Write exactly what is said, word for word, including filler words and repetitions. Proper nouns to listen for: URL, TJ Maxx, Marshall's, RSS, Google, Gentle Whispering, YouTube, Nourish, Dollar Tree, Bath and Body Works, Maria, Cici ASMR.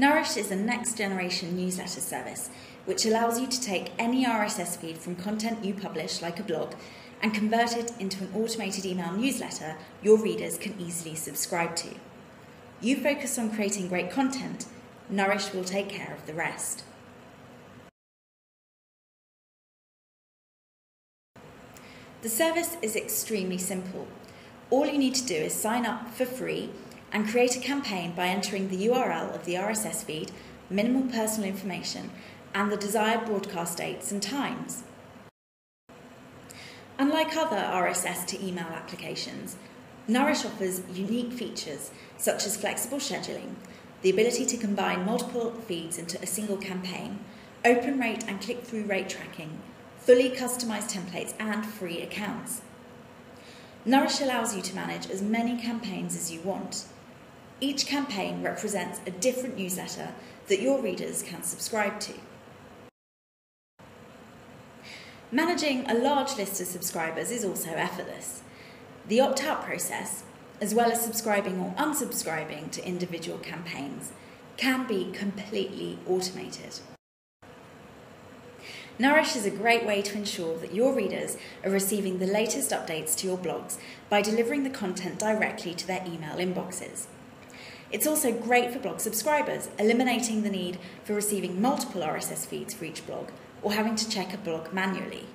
Nourish is a next-generation newsletter service which allows you to take any R S S feed from content you publish, like a blog, and convert it into an automated email newsletter your readers can easily subscribe to. You focus on creating great content, Nourish will take care of the rest. The service is extremely simple. All you need to do is sign up for free and create a campaign by entering the U R L of the R S S feed, minimal personal information, and the desired broadcast dates and times. Unlike other R S S to email applications, Nourish offers unique features such as flexible scheduling, the ability to combine multiple feeds into a single campaign, open rate and click-through rate tracking, fully customized templates and free accounts. Nourish allows you to manage as many campaigns as you want. Each campaign represents a different newsletter that your readers can subscribe to. Managing a large list of subscribers is also effortless. The opt-out process, as well as subscribing or unsubscribing to individual campaigns, can be completely automated. Nourish is a great way to ensure that your readers are receiving the latest updates to your blogs by delivering the content directly to their email inboxes. It's also great for blog subscribers, eliminating the need for receiving multiple R S S feeds for each blog or having to check a blog manually.